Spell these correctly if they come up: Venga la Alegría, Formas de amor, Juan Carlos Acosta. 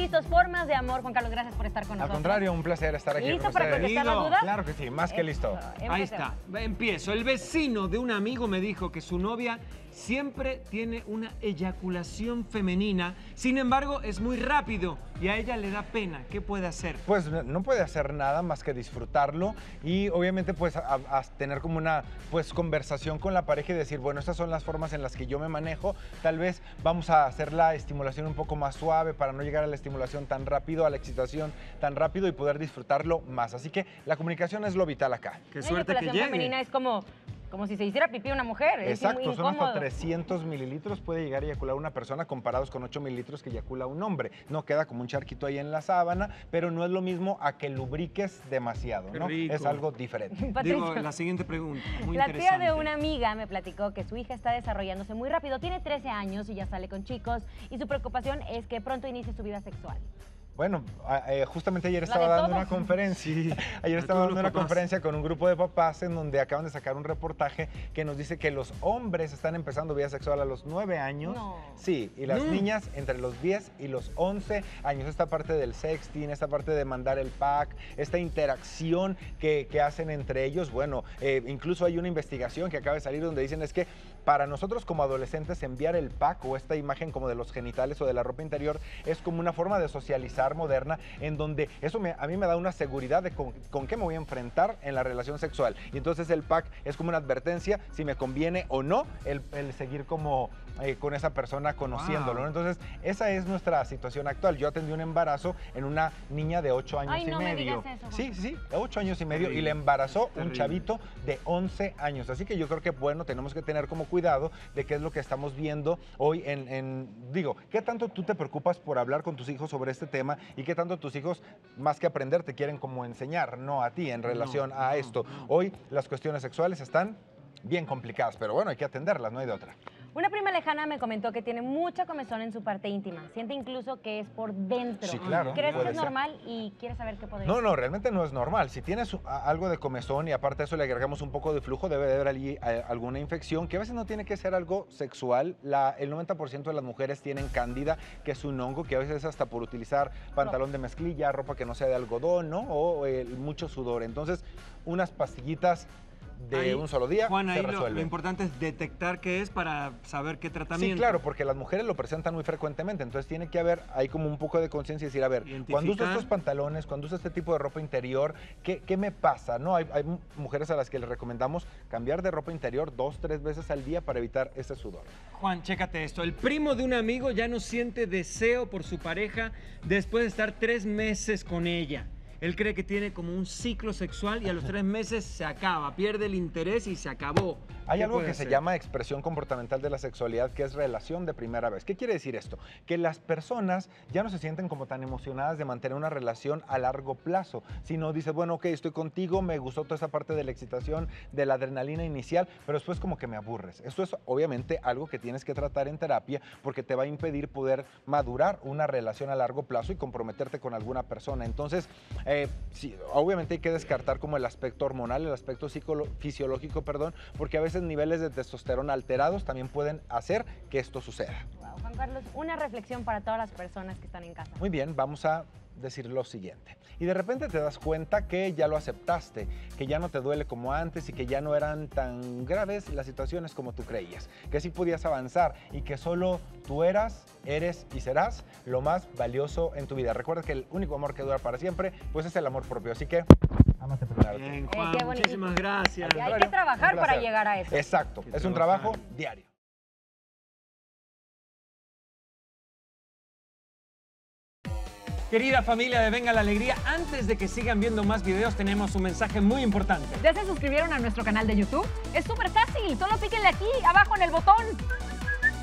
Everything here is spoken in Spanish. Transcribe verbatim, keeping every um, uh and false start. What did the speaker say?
listos, formas de amor. Juan Carlos, gracias por estar con nosotros. Al contrario, un placer estar aquí. ¿Listo para contestar las dudas? Claro que sí, más que listo. Ahí está, empiezo. El vecino de un amigo me dijo que su novia siempre tiene una eyaculación femenina, sin embargo, es muy rápido y a ella le da pena. ¿Qué puede hacer? Pues no puede hacer nada más que disfrutarlo y obviamente pues a, a tener como una pues conversación con la pareja y decir, bueno, estas son las formas en las que yo me manejo, tal vez vamos a hacer la estimulación un poco más suave para no llegar a la estimulación tan rápido, a la excitación tan rápido y poder disfrutarlo más. Así que la comunicación es lo vital acá. Qué suerte que llegue. La eyaculación femenina es como... como si se hiciera pipí una mujer. Exacto, son hasta trescientos mililitros puede llegar a eyacular una persona comparados con ocho mililitros que eyacula un hombre. No queda como un charquito ahí en la sábana, pero no es lo mismo a que lubriques demasiado, ¿no? Es algo diferente. Digo, la siguiente pregunta, muy interesante. La tía de una amiga me platicó que su hija está desarrollándose muy rápido, tiene trece años y ya sale con chicos y su preocupación es que pronto inicie su vida sexual. Bueno, eh, justamente ayer estaba dando todos. una conferencia. Sí. Ayer estaba dando una papás. conferencia con un grupo de papás en donde acaban de sacar un reportaje que nos dice que los hombres están empezando vida sexual a los nueve años. No. Sí, y las mm. niñas entre los diez y los once años. Esta parte del sexting, esta parte de mandar el pack, esta interacción que, que hacen entre ellos. Bueno, eh, incluso hay una investigación que acaba de salir donde dicen es que para nosotros como adolescentes enviar el pack o esta imagen como de los genitales o de la ropa interior es como una forma de socializar moderna, en donde eso me, a mí me da una seguridad de con, con qué me voy a enfrentar en la relación sexual. Y entonces el pack es como una advertencia si me conviene o no el, el seguir como eh, con esa persona conociéndolo. Wow. Entonces esa es nuestra situación actual. Yo atendí un embarazo en una niña de ocho años Ay, y no medio. Me digas eso, sí, sí, ocho años y medio, sí, y le embarazó un chavito de once años. Así que yo creo que, bueno, tenemos que tener como cuidado de qué es lo que estamos viendo hoy en, en digo, ¿qué tanto tú te preocupas por hablar con tus hijos sobre este tema? Y qué tanto tus hijos, más que aprender, te quieren como enseñar, no a ti, en relación no, a no, esto. No. Hoy las cuestiones sexuales están bien complicadas, pero bueno, hay que atenderlas, no hay de otra. Una prima lejana me comentó que tiene mucha comezón en su parte íntima. Siente incluso que es por dentro. Sí, claro. ¿Crees que es normal y quieres saber qué podría ser? No, no, realmente no es normal. Si tienes algo de comezón y aparte de eso le agregamos un poco de flujo, debe de haber allí alguna infección, que a veces no tiene que ser algo sexual. La, el noventa por ciento de las mujeres tienen cándida, que es un hongo, que a veces es hasta por utilizar pantalón de mezclilla, ropa que no sea de algodón, ¿no? O eh, mucho sudor. Entonces, unas pastillitas de ahí, un solo día, Juan, se ahí resuelve. Lo, lo importante es detectar qué es para saber qué tratamiento. Sí, claro, porque las mujeres lo presentan muy frecuentemente, entonces tiene que haber ahí como un poco de conciencia y decir, a ver, cuando uso estos pantalones, cuando uso este tipo de ropa interior, ¿qué, qué me pasa? ¿No? Hay, hay mujeres a las que les recomendamos cambiar de ropa interior dos, tres veces al día para evitar ese sudor. Juan, chécate esto. El primo de un amigo ya no siente deseo por su pareja después de estar tres meses con ella. Él cree que tiene como un ciclo sexual y a los tres meses se acaba, pierde el interés y se acabó. Hay algo que se llama expresión comportamental de la sexualidad, que es relación de primera vez. ¿Qué quiere decir esto? Que las personas ya no se sienten como tan emocionadas de mantener una relación a largo plazo, sino dices, bueno, ok, estoy contigo, me gustó toda esa parte de la excitación, de la adrenalina inicial, pero después como que me aburres. Esto es obviamente algo que tienes que tratar en terapia porque te va a impedir poder madurar una relación a largo plazo y comprometerte con alguna persona. Entonces, eh, Eh, sí, obviamente hay que descartar como el aspecto hormonal, el aspecto fisiológico, perdón, porque a veces niveles de testosterona alterados también pueden hacer que esto suceda. Wow, Juan Carlos, una reflexión para todas las personas que están en casa. Muy bien, vamos a decir lo siguiente. Y de repente te das cuenta que ya lo aceptaste, que ya no te duele como antes y que ya no eran tan graves las situaciones como tú creías, que sí podías avanzar y que solo tú eras, eres y serás lo más valioso en tu vida. Recuerda que el único amor que dura para siempre, pues es el amor propio, así que ámate primero. Bien, Juan, eh, muchísimas gracias. Y hay que trabajar para llegar a eso. Exacto, qué es trabajar. Un trabajo diario. Querida familia de Venga la Alegría, antes de que sigan viendo más videos, tenemos un mensaje muy importante. ¿Ya se suscribieron a nuestro canal de YouTube? Es súper fácil, solo píquenle aquí, abajo en el botón.